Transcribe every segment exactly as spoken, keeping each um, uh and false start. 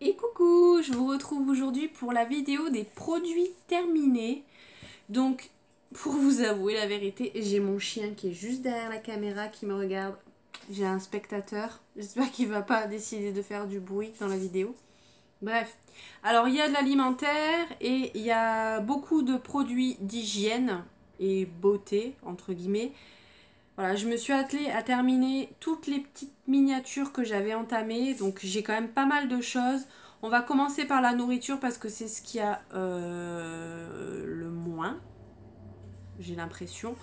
Et coucou, je vous retrouve aujourd'hui pour la vidéo des produits terminés. Donc, pour vous avouer la vérité, j'ai mon chien qui est juste derrière la caméra qui me regarde. J'ai un spectateur, j'espère qu'il va pas décider de faire du bruit dans la vidéo. Bref, alors il y a de l'alimentaire et il y a beaucoup de produits d'hygiène et beauté, entre guillemets. Voilà, je me suis attelée à terminer toutes les petites miniatures que j'avais entamées, donc j'ai quand même pas mal de choses. On va commencer par la nourriture parce que c'est ce qu'il y a euh, le moins, j'ai l'impression.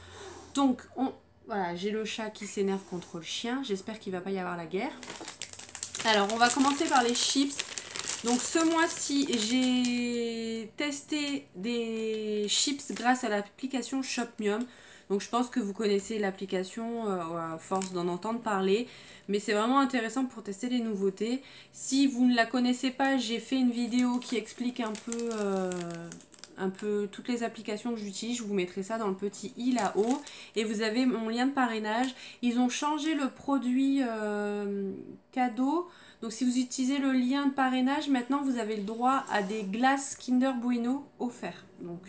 Donc, on, voilà, j'ai le chat qui s'énerve contre le chien, j'espère qu'il va pas y avoir la guerre. Alors, on va commencer par les chips. Donc ce mois-ci, j'ai testé des chips grâce à l'application Shopmium. Donc je pense que vous connaissez l'application euh, à force d'en entendre parler. Mais c'est vraiment intéressant pour tester les nouveautés. Si vous ne la connaissez pas, j'ai fait une vidéo qui explique un peu, euh, un peu toutes les applications que j'utilise. Je vous mettrai ça dans le petit i là-haut. Et vous avez mon lien de parrainage. Ils ont changé le produit euh, cadeau. Donc si vous utilisez le lien de parrainage, maintenant vous avez le droit à des glaces Kinder Bueno offertes. Donc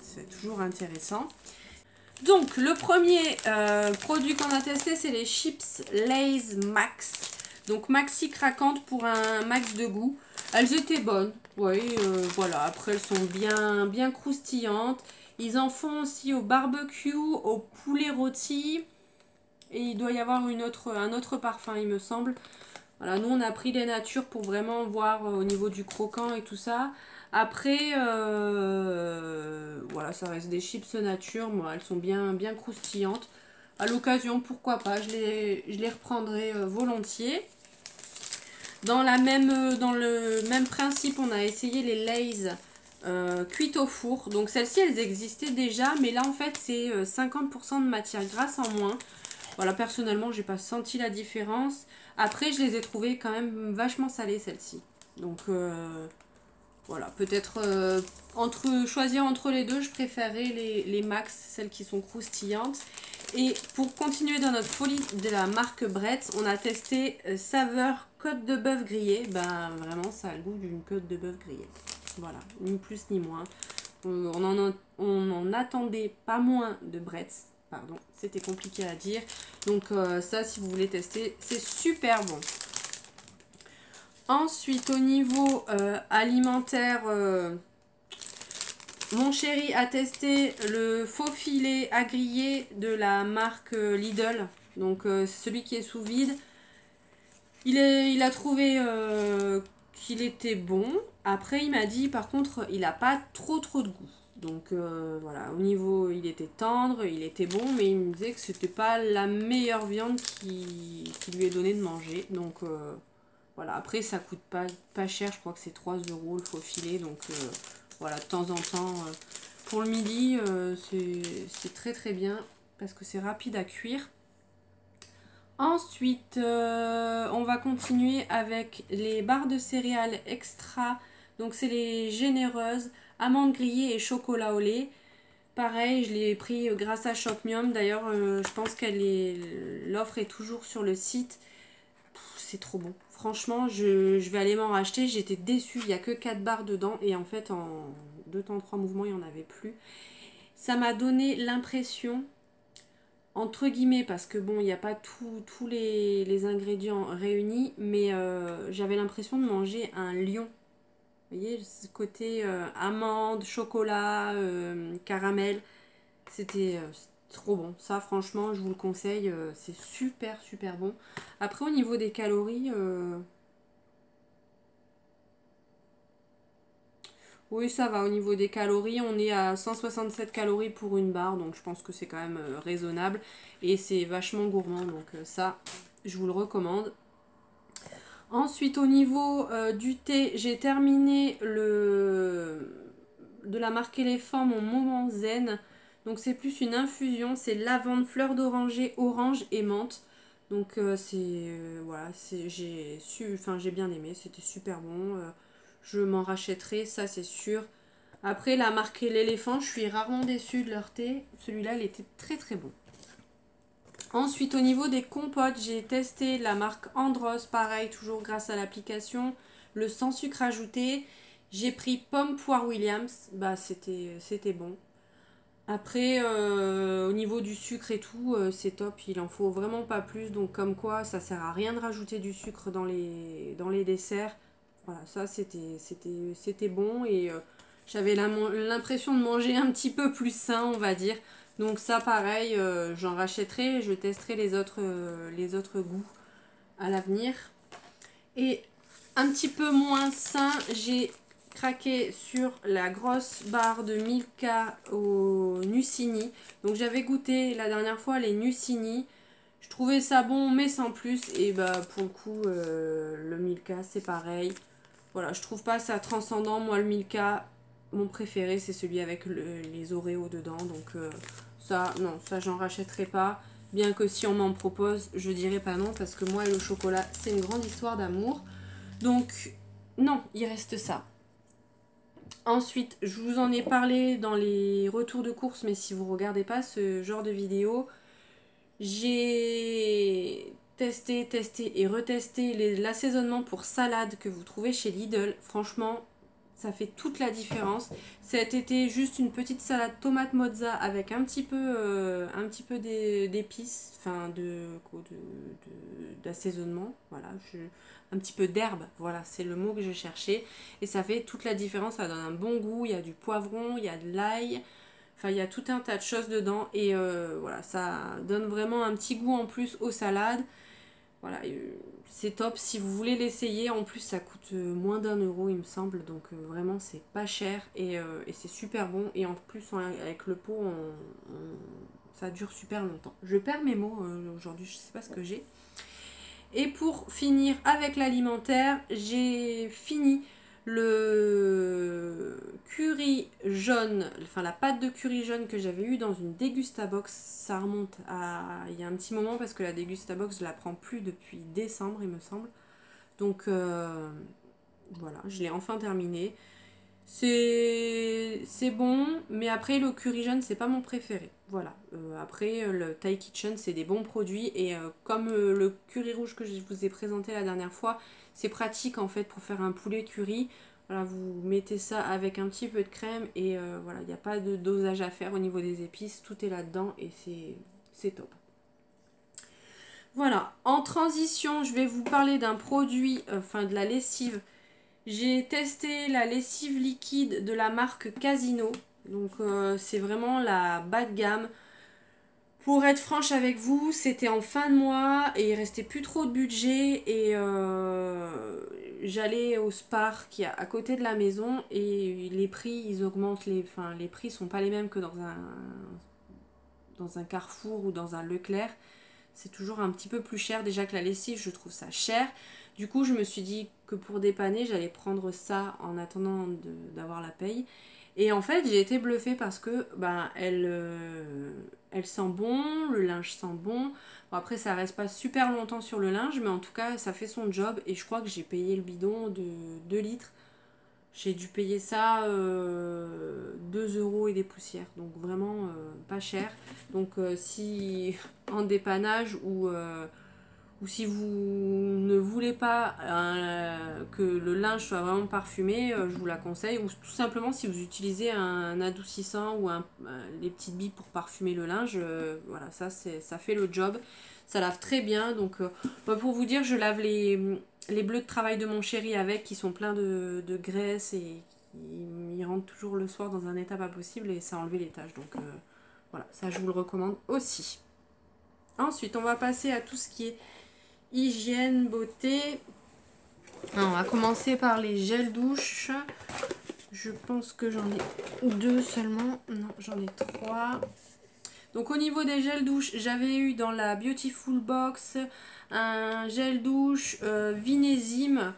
c'est toujours intéressant. Donc le premier euh, produit qu'on a testé, c'est les chips Lay's Max. Donc maxi craquante pour un max de goût. Elles étaient bonnes. Oui, euh, voilà. Après elles sont bien, bien croustillantes. Ils en font aussi au barbecue, au poulet rôti. Et il doit y avoir une autre, un autre parfum, il me semble. Voilà, nous on a pris les natures pour vraiment voir au niveau du croquant et tout ça. Après, euh, voilà, ça reste des chips nature. Moi, elles sont bien, bien croustillantes. À l'occasion, pourquoi pas, je les, je les reprendrai volontiers. Dans, la même, dans le même principe, on a essayé les Lay's euh, cuites au four. Donc celles-ci, elles existaient déjà, mais là en fait, c'est cinquante pour cent de matière grasse en moins. Voilà, personnellement, j'ai pas senti la différence. Après, je les ai trouvées quand même vachement salées, celles-ci. Donc, euh, voilà, peut-être euh, entre choisir entre les deux, je préférerais les, les Max, celles qui sont croustillantes. Et pour continuer dans notre folie de la marque Bret's, on a testé euh, saveur côte de bœuf grillée. Ben, vraiment, ça a le goût d'une côte de bœuf grillée. Voilà, ni plus ni moins. On, on, en, on en attendait pas moins de Bret's. Pardon, c'était compliqué à dire. Donc euh, ça, si vous voulez tester, c'est super bon. Ensuite, au niveau euh, alimentaire, euh, mon chéri a testé le faux filet à griller de la marque euh, Lidl. Donc euh, celui qui est sous vide. Il, est, il a trouvé euh, qu'il était bon. Après, il m'a dit, par contre, il n'a pas trop trop de goût. Donc euh, voilà, au niveau, il était tendre, il était bon, mais il me disait que c'était pas la meilleure viande qui, qui lui est donnée de manger. Donc euh, voilà, après ça coûte pas, pas cher, je crois que c'est trois euros le faux filet. Donc euh, voilà, de temps en temps, euh, pour le midi, euh, c'est très très bien parce que c'est rapide à cuire. Ensuite, euh, on va continuer avec les barres de céréales extra. Donc c'est les généreuses, amandes grillées et chocolat au lait. Pareil, je l'ai pris grâce à Shopmium. D'ailleurs, euh, je pense qu'elle est l'offre est toujours sur le site. C'est trop bon. Franchement, je, je vais aller m'en racheter. J'étais déçue, il n'y a que quatre barres dedans. Et en fait, en deux temps trois mouvements, il n'y en avait plus. Ça m'a donné l'impression, entre guillemets, parce que bon, il n'y a pas tous les, les ingrédients réunis. Mais euh, j'avais l'impression de manger un lion. Vous voyez, ce côté euh, amande, chocolat, euh, caramel, c'était euh, trop bon. Ça, franchement, je vous le conseille, euh, c'est super, super bon. Après, au niveau des calories, euh... oui, ça va. Au niveau des calories, on est à cent soixante-sept calories pour une barre, donc je pense que c'est quand même euh, raisonnable. Et c'est vachement gourmand, donc euh, ça, je vous le recommande. Ensuite, au niveau euh, du thé, j'ai terminé le de la marque Éléphant, mon moment zen. Donc c'est plus une infusion, c'est lavande, fleur d'oranger, orange et menthe. Donc euh, c'est euh, voilà, j'ai su, enfin j'ai bien aimé, c'était super bon. Euh, je m'en rachèterai, ça c'est sûr. Après la marque L'éléphant, je suis rarement déçue de leur thé. Celui-là, il était très très bon. Ensuite, au niveau des compotes, j'ai testé la marque Andros, pareil, toujours grâce à l'application, le sans sucre ajouté. J'ai pris pomme poire Williams, bah c'était c'était bon. Après, euh, au niveau du sucre et tout, euh, c'est top, il en faut vraiment pas plus. Donc comme quoi, ça sert à rien de rajouter du sucre dans les, dans les desserts. Voilà, ça c'était c'était c'était bon et euh, j'avais l'impression de manger un petit peu plus sain, on va dire. Donc ça, pareil, euh, j'en rachèterai et je testerai les autres, euh, les autres goûts à l'avenir. Et un petit peu moins sain, j'ai craqué sur la grosse barre de Milka au Nussini. Donc j'avais goûté la dernière fois les Nussini. Je trouvais ça bon mais sans plus. Et bah pour le coup, euh, le Milka c'est pareil. Voilà, je trouve pas ça transcendant. Moi le Milka, mon préféré c'est celui avec le, les Oreo dedans. Donc euh, ça, non, ça j'en rachèterai pas. Bien que si on m'en propose, je dirais pas non. Parce que moi et le chocolat, c'est une grande histoire d'amour. Donc non, il reste ça. Ensuite, je vous en ai parlé dans les retours de course, mais si vous ne regardez pas ce genre de vidéo, j'ai testé, testé et retesté l'assaisonnement pour salade que vous trouvez chez Lidl. Franchement, ça fait toute la différence. Cet été, juste une petite salade tomate mozza avec un petit peu, euh, un petit peu d'épices, enfin de, d'assaisonnement, voilà, je, un petit peu d'herbe, voilà, c'est le mot que je cherchais. Et ça fait toute la différence, ça donne un bon goût, il y a du poivron, il y a de l'ail, enfin il y a tout un tas de choses dedans. Et euh, voilà, ça donne vraiment un petit goût en plus aux salades. Voilà, c'est top si vous voulez l'essayer. En plus, ça coûte moins d'un euro, il me semble. Donc, vraiment, c'est pas cher et, euh, et c'est super bon. Et en plus, on, avec le pot, on, on, ça dure super longtemps. Je perds mes mots euh, aujourd'hui, je sais pas ce que j'ai. Et pour finir avec l'alimentaire, j'ai fini le curry jaune, enfin la pâte de curry jaune que j'avais eu dans une dégustabox. Ça remonte à il y a un petit moment parce que la dégustabox je la prends plus depuis décembre il me semble. Donc euh, voilà, je l'ai enfin terminé. C'est bon, mais après le curry jaune c'est pas mon préféré. Voilà, euh, après le Thai Kitchen c'est des bons produits et euh, comme euh, le curry rouge que je vous ai présenté la dernière fois, c'est pratique en fait pour faire un poulet curry. Voilà, vous mettez ça avec un petit peu de crème et euh, voilà, il n'y a pas de dosage à faire au niveau des épices, tout est là-dedans et c'est top. Voilà, en transition, je vais vous parler d'un produit, euh, enfin de la lessive. J'ai testé la lessive liquide de la marque Casino. Donc euh, c'est vraiment la bas de gamme. Pour être franche avec vous, c'était en fin de mois et il restait plus trop de budget et euh, j'allais au Spar qui est à côté de la maison et les prix ils augmentent, les, enfin, les prix sont pas les mêmes que dans un, dans un Carrefour ou dans un Leclerc, c'est toujours un petit peu plus cher, déjà que la lessive je trouve ça cher, du coup je me suis dit que pour dépanner j'allais prendre ça en attendant d'avoir la paye. Et en fait, j'ai été bluffée parce que ben, elle, euh, elle sent bon, le linge sent bon. Bon. Après, ça reste pas super longtemps sur le linge, mais en tout cas, ça fait son job. Et je crois que j'ai payé le bidon de deux litres. J'ai dû payer ça euh, deux euros et des poussières. Donc vraiment euh, pas cher. Donc euh, si en dépannage ou... Euh, ou si vous ne voulez pas euh, que le linge soit vraiment parfumé, euh, je vous la conseille. Ou tout simplement si vous utilisez un adoucissant ou un, euh, les petites billes pour parfumer le linge, euh, voilà, ça, ça fait le job. Ça lave très bien. Donc euh, bah pour vous dire, je lave les, les bleus de travail de mon chéri avec, qui sont pleins de, de graisse et qui rentrent toujours le soir dans un état pas possible et ça a enlevé les taches. Donc euh, voilà, ça je vous le recommande aussi. Ensuite, on va passer à tout ce qui est hygiène, beauté. Alors, on va commencer par les gels douche. Je pense que j'en ai deux seulement. Non, j'en ai trois. Donc au niveau des gels douche, j'avais eu dans la Beautiful Box un gel douche euh, Vinésime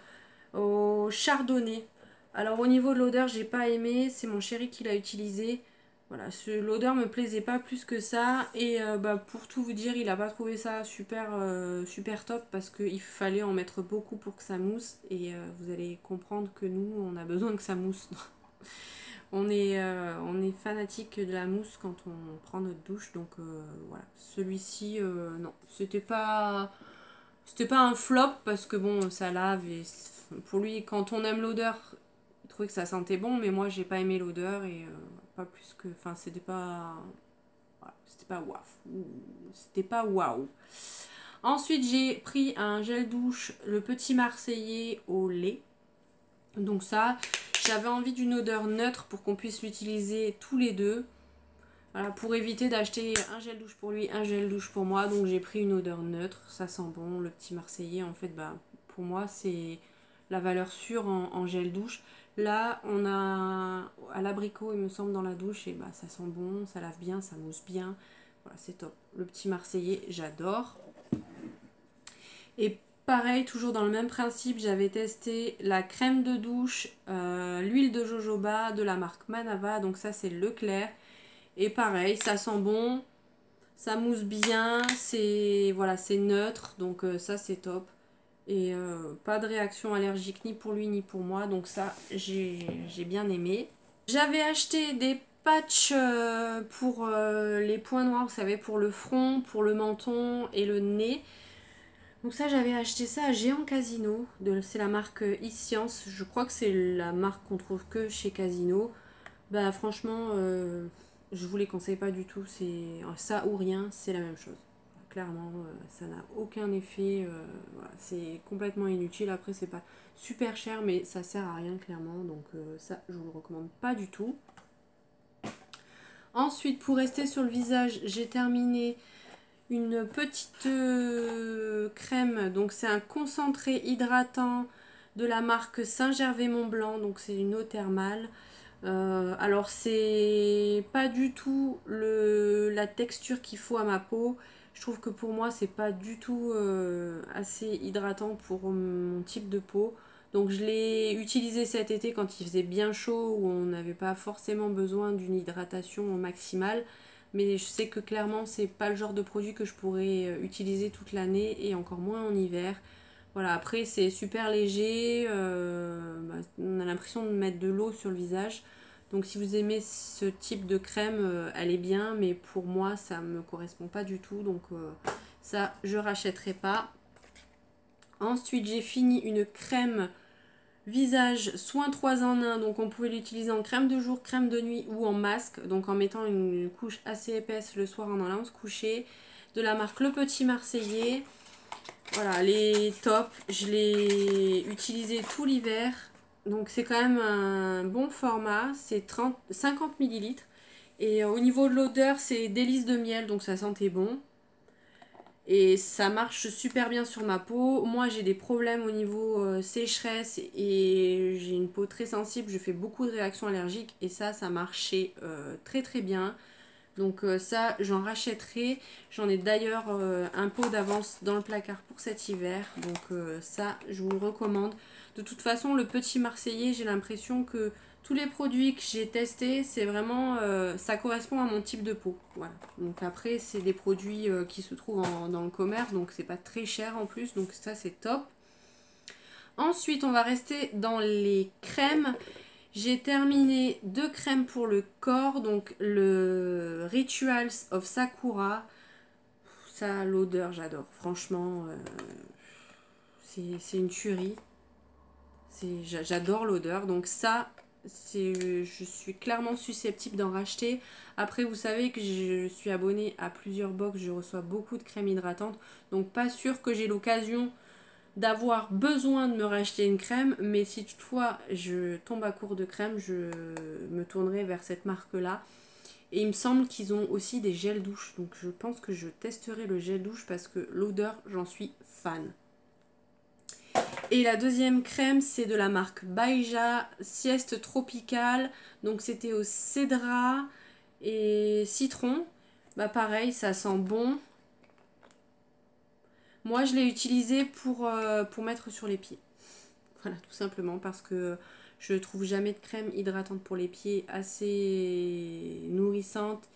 au Chardonnay. Alors au niveau de l'odeur, j'ai pas aimé. C'est mon chéri qui l'a utilisé. Voilà, l'odeur me plaisait pas plus que ça et euh, bah, pour tout vous dire, il a pas trouvé ça super, euh, super top parce qu'il fallait en mettre beaucoup pour que ça mousse et euh, vous allez comprendre que nous, on a besoin que ça mousse. On est, euh, on est fanatique de la mousse quand on prend notre douche, donc euh, voilà. Celui-ci, euh, non, c'était pas, c'était pas un flop parce que bon, ça lave et pour lui, quand on aime l'odeur, il trouvait que ça sentait bon, mais moi j'ai pas aimé l'odeur et euh, pas plus que, enfin c'était pas, voilà, c'était pas waf, c'était pas waouh. Ensuite j'ai pris un gel douche, le Petit Marseillais au lait, donc ça. J'avais envie d'une odeur neutre pour qu'on puisse l'utiliser tous les deux. Voilà, pour éviter d'acheter un gel douche pour lui, un gel douche pour moi. Donc j'ai pris une odeur neutre. Ça sent bon. Le Petit Marseillais, en fait, bah, pour moi, c'est la valeur sûre en, en gel douche. Là, on a à l'abricot, il me semble, dans la douche. Et bah, ça sent bon, ça lave bien, ça mousse bien. Voilà, c'est top. Le Petit Marseillais, j'adore. Et pareil, toujours dans le même principe, j'avais testé la crème de douche, euh, l'huile de jojoba de la marque Manava, donc ça c'est Leclerc. Et pareil, ça sent bon, ça mousse bien, c'est voilà, c'est neutre, donc euh, ça c'est top. Et euh, pas de réaction allergique ni pour lui ni pour moi, donc ça j'ai j'ai bien aimé. J'avais acheté des patchs euh, pour euh, les points noirs, vous savez, pour le front, pour le menton et le nez. Donc ça, j'avais acheté ça à Géant Casino, c'est la marque eScience, je crois que c'est la marque qu'on trouve que chez Casino. Bah franchement, euh, je vous les conseille pas du tout, c'est ça ou rien, c'est la même chose. Clairement, euh, ça n'a aucun effet, euh, voilà, c'est complètement inutile, après c'est pas super cher, mais ça sert à rien clairement, donc euh, ça je vous le recommande pas du tout. Ensuite, pour rester sur le visage, j'ai terminé une petite euh, crème, donc c'est un concentré hydratant de la marque Saint-Gervais-Montblanc, donc c'est une eau thermale. Euh, alors c'est pas du tout le, la texture qu'il faut à ma peau, je trouve que pour moi c'est pas du tout euh, assez hydratant pour mon type de peau, donc je l'ai utilisé cet été quand il faisait bien chaud, où on n'avait pas forcément besoin d'une hydratation maximale. Mais je sais que clairement c'est pas le genre de produit que je pourrais utiliser toute l'année et encore moins en hiver. Voilà, après c'est super léger, euh, bah, on a l'impression de mettre de l'eau sur le visage. Donc si vous aimez ce type de crème, euh, elle est bien, mais pour moi ça me correspond pas du tout. Donc euh, ça je rachèterai pas. Ensuite j'ai fini une crème visage soin trois en un, donc on pouvait l'utiliser en crème de jour, crème de nuit ou en masque, donc en mettant une couche assez épaisse le soir en allant se coucher, de la marque Le Petit Marseillais. Voilà, les tops, je l'ai utilisé tout l'hiver, donc c'est quand même un bon format, c'est cinquante millilitres, et au niveau de l'odeur c'est délice de miel, donc ça sentait bon. Et ça marche super bien sur ma peau. Moi j'ai des problèmes au niveau euh, sécheresse et j'ai une peau très sensible. Je fais beaucoup de réactions allergiques et ça, ça marchait euh, très très bien. Donc euh, ça, j'en rachèterai. J'en ai d'ailleurs euh, un pot d'avance dans le placard pour cet hiver. Donc euh, ça, je vous le recommande. De toute façon, le Petit Marseillais, j'ai l'impression que tous les produits que j'ai testés, c'est vraiment, euh, ça correspond à mon type de peau. Voilà. Donc après, c'est des produits euh, qui se trouvent en, dans le commerce, donc c'est pas très cher en plus, donc ça c'est top. Ensuite, on va rester dans les crèmes. J'ai terminé deux crèmes pour le corps, donc le Rituals of Sakura. Ça, l'odeur, j'adore. Franchement, euh, c'est c'est une tuerie. J'adore l'odeur, donc ça, je suis clairement susceptible d'en racheter. Après, vous savez que je suis abonnée à plusieurs box, je reçois beaucoup de crèmes hydratantes, donc pas sûr que j'ai l'occasion d'avoir besoin de me racheter une crème, mais si toutefois je tombe à court de crème, je me tournerai vers cette marque là et il me semble qu'ils ont aussi des gels douche, donc je pense que je testerai le gel douche parce que l'odeur, j'en suis fan. Et la deuxième crème, c'est de la marque Baïja, sieste tropicale, donc c'était au cédra et citron. Bah pareil, ça sent bon. Moi je l'ai utilisé pour, euh, pour mettre sur les pieds, voilà, tout simplement parce que je trouve jamais de crème hydratante pour les pieds assez nourrissante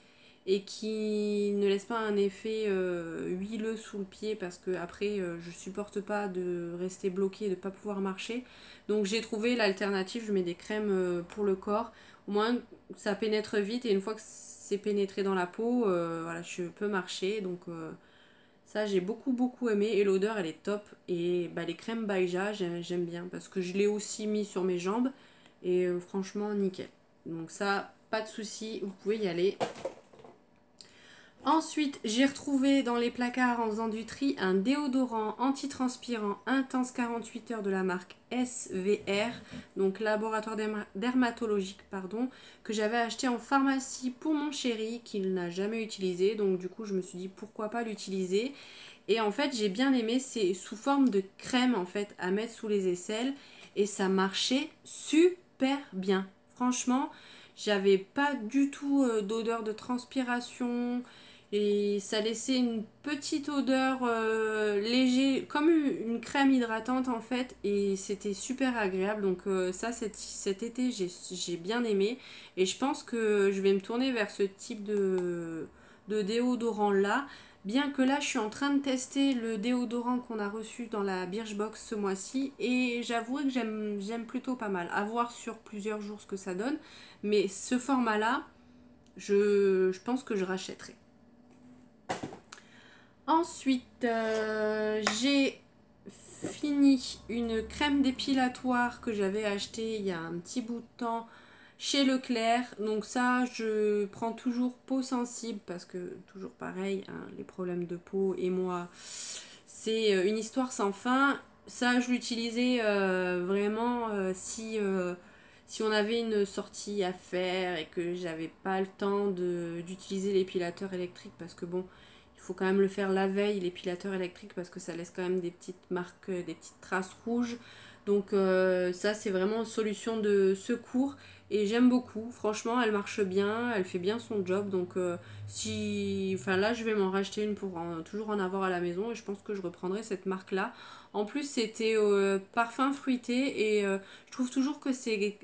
et qui ne laisse pas un effet euh, huileux sous le pied, parce que après euh, je supporte pas de rester bloquée et de pas pouvoir marcher. Donc j'ai trouvé l'alternative, je mets des crèmes pour le corps, au moins ça pénètre vite, et une fois que c'est pénétré dans la peau, euh, voilà, je peux marcher. Donc euh, ça j'ai beaucoup beaucoup aimé, et l'odeur elle est top. Et bah, les crèmes Baïja j'aime bien, parce que je l'ai aussi mis sur mes jambes, et euh, franchement nickel. Donc ça, pas de souci, vous pouvez y aller. Ensuite, j'ai retrouvé dans les placards en faisant du tri un déodorant antitranspirant intense quarante-huit heures de la marque S V R, donc laboratoire dermatologique, pardon, que j'avais acheté en pharmacie pour mon chéri, qu'il n'a jamais utilisé. Donc du coup, je me suis dit pourquoi pas l'utiliser. Et en fait, j'ai bien aimé, c'est sous forme de crème en fait à mettre sous les aisselles, et ça marchait super bien. Franchement, j'avais pas du tout euh, d'odeur de transpiration. Et ça laissait une petite odeur euh, légère, comme une crème hydratante en fait, et c'était super agréable. Donc euh, ça, cet, cet été, j'ai j'ai bien aimé, et je pense que je vais me tourner vers ce type de, de déodorant là, bien que là je suis en train de tester le déodorant qu'on a reçu dans la Birchbox ce mois-ci, et j'avoue que j'aime j'aime plutôt pas mal, à voir sur plusieurs jours ce que ça donne, mais ce format là, je, je pense que je rachèterai. Ensuite, euh, j'ai fini une crème dépilatoire que j'avais achetée il y a un petit bout de temps chez Leclerc. Donc ça, je prends toujours peau sensible, parce que toujours pareil, hein, les problèmes de peau et moi, c'est une histoire sans fin. Ça, je l'utilisais euh, vraiment euh, si... Euh, Si on avait une sortie à faire et que j'avais pas le temps d'utiliser l'épilateur électrique, parce que bon, il faut quand même le faire la veille, l'épilateur électrique, parce que ça laisse quand même des petites marques, des petites traces rouges. Donc euh, ça, c'est vraiment une solution de secours, et j'aime beaucoup. Franchement, elle marche bien, elle fait bien son job. Donc euh, si, enfin là, je vais m'en racheter une pour en, toujours en avoir à la maison, et je pense que je reprendrai cette marque-là. En plus, c'était euh, parfum fruité, et euh, je trouve toujours que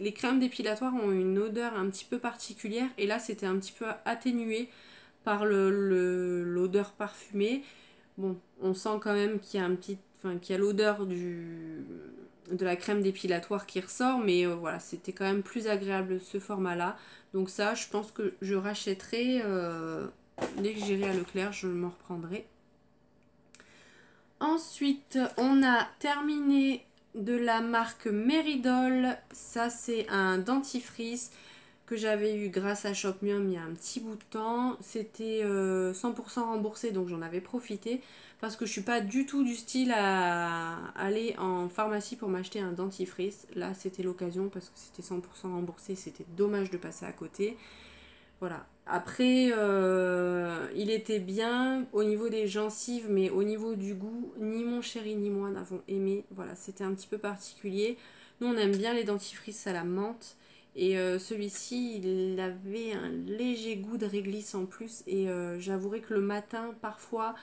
les crèmes dépilatoires ont une odeur un petit peu particulière, et là c'était un petit peu atténué par le, l'odeur parfumée. Bon, on sent quand même qu'il y a un petit, enfin qu'il y a l'odeur du de la crème dépilatoire qui ressort, mais euh, voilà, c'était quand même plus agréable ce format là. Donc ça, je pense que je rachèterai euh, dès que j'irai à Leclerc, je m'en reprendrai. Ensuite, on a terminé de la marque Meridol. Ça, c'est un dentifrice que j'avais eu grâce à Shopmium il y a un petit bout de temps. C'était euh, cent pour cent remboursé, donc j'en avais profité, parce que je suis pas du tout du style à aller en pharmacie pour m'acheter un dentifrice. Là, c'était l'occasion, parce que c'était cent pour cent remboursé, c'était dommage de passer à côté. Voilà. Après, euh, il était bien au niveau des gencives, mais au niveau du goût, ni mon chéri ni moi n'avons aimé. Voilà, c'était un petit peu particulier. Nous, on aime bien les dentifrices à la menthe. Et euh, celui-ci, il avait un léger goût de réglisse en plus. Et euh, j'avouerai que le matin, parfois,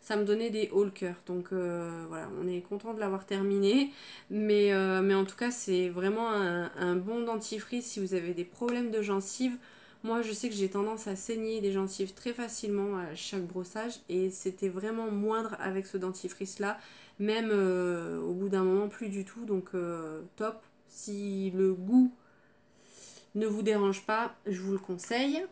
ça me donnait des hauts le cœur. Donc euh, voilà, on est content de l'avoir terminé. Mais, euh, mais en tout cas, c'est vraiment un, un bon dentifrice si vous avez des problèmes de gencives. Moi, je sais que j'ai tendance à saigner des gencives très facilement à chaque brossage, et c'était vraiment moindre avec ce dentifrice là, même euh, au bout d'un moment plus du tout. Donc euh, top, si le goût ne vous dérange pas, je vous le conseille.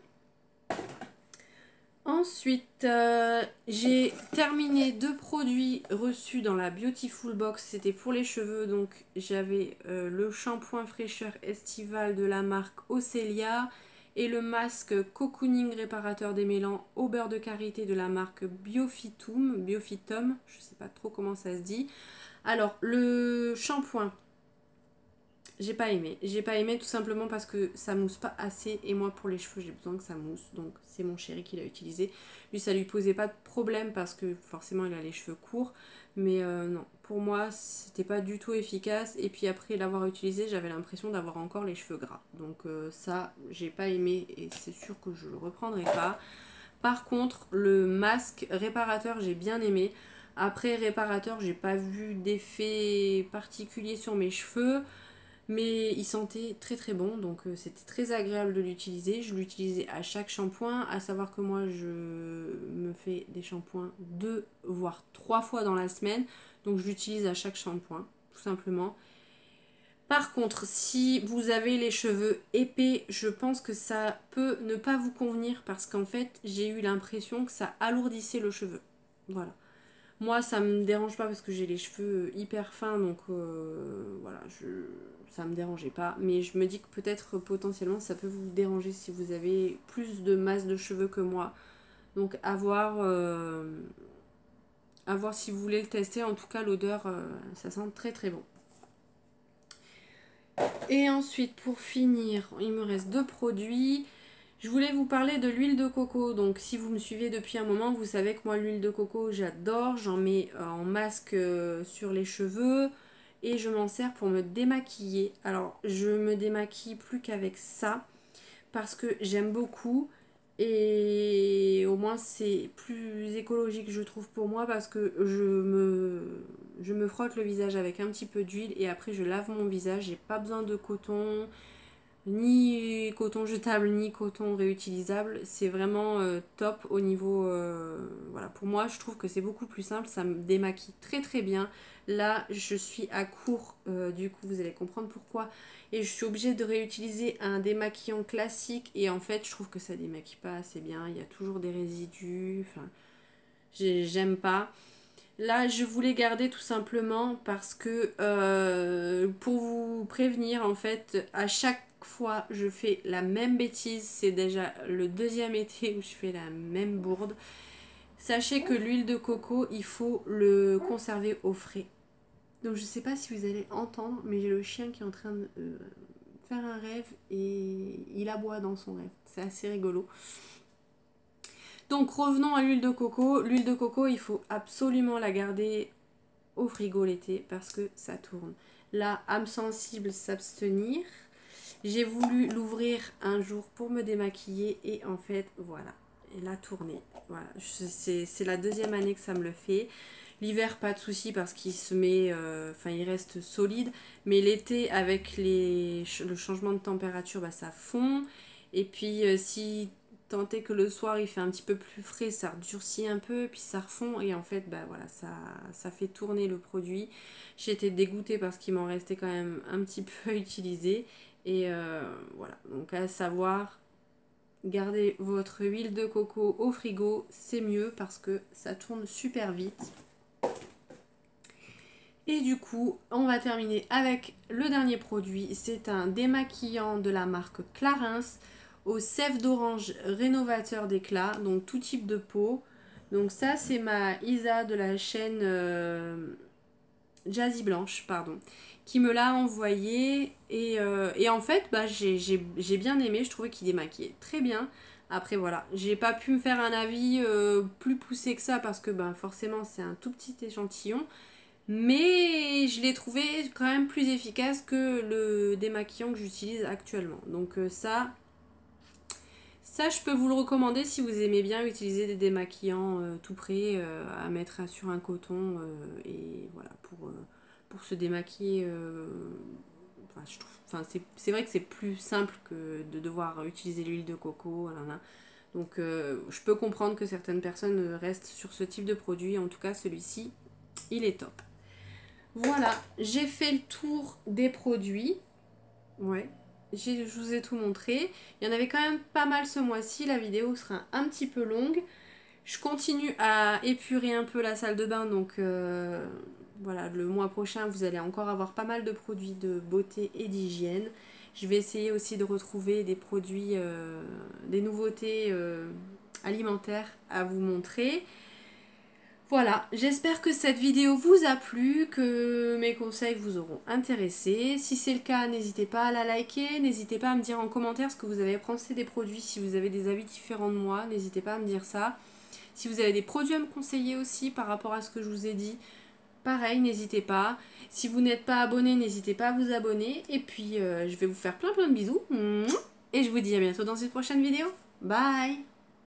Ensuite, euh, j'ai terminé deux produits reçus dans la Beautiful Box. C'était pour les cheveux, donc j'avais euh, le shampoing fraîcheur estival de la marque Ocelia, et le masque cocooning réparateur des mélans au beurre de karité de la marque Biofitum, Biofitum, je sais pas trop comment ça se dit. Alors, le shampoing, j'ai pas aimé. J'ai pas aimé tout simplement parce que ça mousse pas assez, et moi pour les cheveux, j'ai besoin que ça mousse. Donc c'est mon chéri qui l'a utilisé. Lui, ça lui posait pas de problème parce que forcément il a les cheveux courts, mais euh, non, pour moi c'était pas du tout efficace. Et puis après l'avoir utilisé, j'avais l'impression d'avoir encore les cheveux gras. Donc euh, ça, j'ai pas aimé, et c'est sûr que je le reprendrai pas. Par contre, le masque réparateur, j'ai bien aimé. Après réparateur, j'ai pas vu d'effet particulier sur mes cheveux. mais il sentait très très bon, donc euh, c'était très agréable de l'utiliser. Je l'utilisais à chaque shampoing, à savoir que moi je me fais des shampoings deux voire trois fois dans la semaine, donc je l'utilise à chaque shampoing tout simplement. Par contre, si vous avez les cheveux épais, je pense que ça peut ne pas vous convenir parce qu'en fait, j'ai eu l'impression que ça alourdissait le cheveu. Voilà. Moi, ça me dérange pas parce que j'ai les cheveux hyper fins, donc euh, voilà, je, ça me dérangeait pas. Mais je me dis que peut-être potentiellement, ça peut vous déranger si vous avez plus de masse de cheveux que moi. Donc, à voir, euh, à voir si vous voulez le tester. En tout cas, l'odeur, euh, ça sent très très bon. Et ensuite, pour finir, il me reste deux produits. Je voulais vous parler de l'huile de coco. Donc si vous me suivez depuis un moment, vous savez que moi l'huile de coco j'adore. J'en mets en masque sur les cheveux et je m'en sers pour me démaquiller. Alors je me démaquille plus qu'avec ça parce que j'aime beaucoup. Et au moins c'est plus écologique je trouve pour moi parce que je me, je me frotte le visage avec un petit peu d'huile et après je lave mon visage. J'ai pas besoin de coton, ni coton jetable, ni coton réutilisable. C'est vraiment euh, top au niveau... Euh, voilà, pour moi je trouve que c'est beaucoup plus simple, ça me démaquille très très bien. Là je suis à court, euh, du coup vous allez comprendre pourquoi. Et je suis obligée de réutiliser un démaquillant classique et en fait je trouve que ça démaquille pas assez bien, il y a toujours des résidus, enfin j'aime pas. Là je voulais garder tout simplement parce que euh, pour vous prévenir en fait, à chaque fois je fais la même bêtise, c'est déjà le deuxième été où je fais la même bourde. Sachez que l'huile de coco il faut le conserver au frais. Donc je sais pas si vous allez entendre, mais j'ai le chien qui est en train de euh, faire un rêve et il aboie dans son rêve. C'est assez rigolo. Donc revenons à l'huile de coco. L'huile de coco, il faut absolument la garder au frigo l'été parce que ça tourne. Là, âme sensible, s'abstenir. J'ai voulu l'ouvrir un jour pour me démaquiller et en fait, voilà, elle a tourné. Voilà, c'est la deuxième année que ça me le fait. L'hiver, pas de souci parce qu'il se met, euh, enfin il reste solide. Mais l'été, avec les, le changement de température, bah, ça fond. Et puis euh, si tant est que le soir il fait un petit peu plus frais, ça durcit un peu, puis ça refond. Et en fait, bah voilà, ça, ça fait tourner le produit. J'étais dégoûtée parce qu'il m'en restait quand même un petit peu à utiliser. Et euh, voilà, donc à savoir... Gardez votre huile de coco au frigo, c'est mieux parce que ça tourne super vite. Et du coup, on va terminer avec le dernier produit. C'est un démaquillant de la marque Clarins aux sève d'orange rénovateur d'éclat, donc tout type de peau. Donc ça, c'est ma Isa de la chaîne euh, Jazzy Blanche, pardon, qui me l'a envoyé et, euh, et en fait bah, j'ai j'ai, j'ai bien aimé, je trouvais qu'il démaquillait très bien. Après voilà, j'ai pas pu me faire un avis euh, plus poussé que ça parce que bah, forcément c'est un tout petit échantillon, mais je l'ai trouvé quand même plus efficace que le démaquillant que j'utilise actuellement. Donc euh, ça, ça je peux vous le recommander si vous aimez bien utiliser des démaquillants euh, tout prêts euh, à mettre sur un coton euh, et voilà pour... Euh, pour se démaquiller, euh, enfin, je trouve, enfin, c'est vrai que c'est plus simple que de devoir utiliser l'huile de coco. Là, là. Donc euh, je peux comprendre que certaines personnes restent sur ce type de produit. En tout cas, celui-ci, il est top. Voilà, j'ai fait le tour des produits. Ouais, je vous ai tout montré. Il y en avait quand même pas mal ce mois-ci. La vidéo sera un petit peu longue. Je continue à épurer un peu la salle de bain, donc... Euh, voilà, le mois prochain, vous allez encore avoir pas mal de produits de beauté et d'hygiène. Je vais essayer aussi de retrouver des produits, euh, des nouveautés euh, alimentaires à vous montrer. Voilà, j'espère que cette vidéo vous a plu, que mes conseils vous auront intéressé. Si c'est le cas, n'hésitez pas à la liker, n'hésitez pas à me dire en commentaire ce que vous avez pensé des produits. Si vous avez des avis différents de moi, n'hésitez pas à me dire ça. Si vous avez des produits à me conseiller aussi par rapport à ce que je vous ai dit, pareil, n'hésitez pas. Si vous n'êtes pas abonné, n'hésitez pas à vous abonner. Et puis, euh, je vais vous faire plein plein de bisous. Et je vous dis à bientôt dans une prochaine vidéo. Bye!